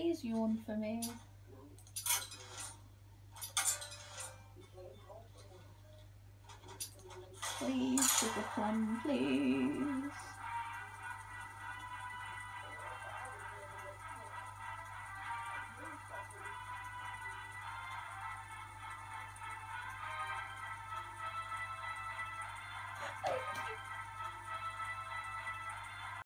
Please yawn for me. Please, Sugarplum, please.